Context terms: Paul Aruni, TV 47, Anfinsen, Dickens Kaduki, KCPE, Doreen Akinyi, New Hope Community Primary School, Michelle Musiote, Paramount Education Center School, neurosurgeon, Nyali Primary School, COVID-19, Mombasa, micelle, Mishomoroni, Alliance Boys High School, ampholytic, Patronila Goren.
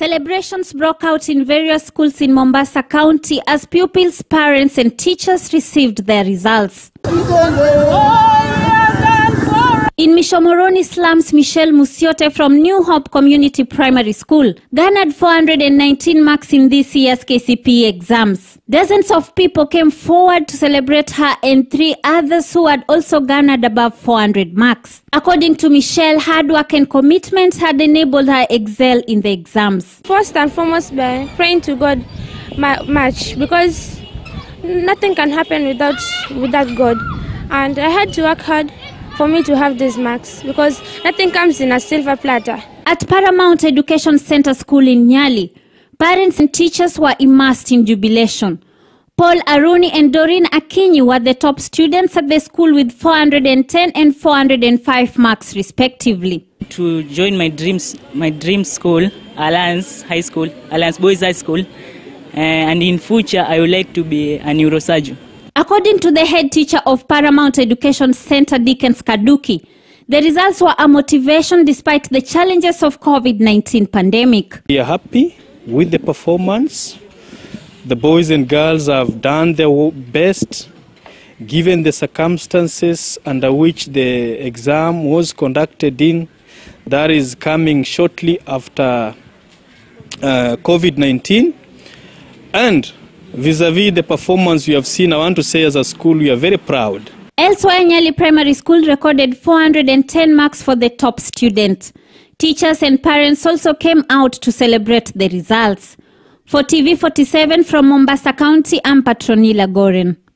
Celebrations broke out in various schools in Mombasa County as pupils, parents and teachers received their results. In Mishomoroni slums, Michelle Musiote from New Hope Community Primary School garnered 419 marks in this year's KCPE exams. Dozens of people came forward to celebrate her and three others who had also garnered above 400 marks. According to Michelle, hard work and commitment had enabled her excel in the exams. First and foremost, by praying to God much, because nothing can happen without God. And I had to work hard for me to have these marks, because nothing comes in a silver platter. At Paramount Education Center School in Nyali, parents and teachers were immersed in jubilation. Paul Aruni and Doreen Akinyi were the top students at the school with 410 and 405 marks respectively. To join my dream school, Alliance High School, Alliance Boys High School, and in future I would like to be a neurosurgeon. According to the head teacher of Paramount Education Center, Dickens Kaduki, the results were a motivation despite the challenges of COVID-19 pandemic. We are happy with the performance. The boys and girls have done their best given the circumstances under which the exam was conducted in. That is coming shortly after COVID-19. And vis-a-vis the performance we have seen, I want to say as a school, we are very proud. Elsewhere, Nyali Primary School recorded 410 marks for the top student. Teachers and parents also came out to celebrate the results. For TV 47 from Mombasa County, I'm Patronila Goren.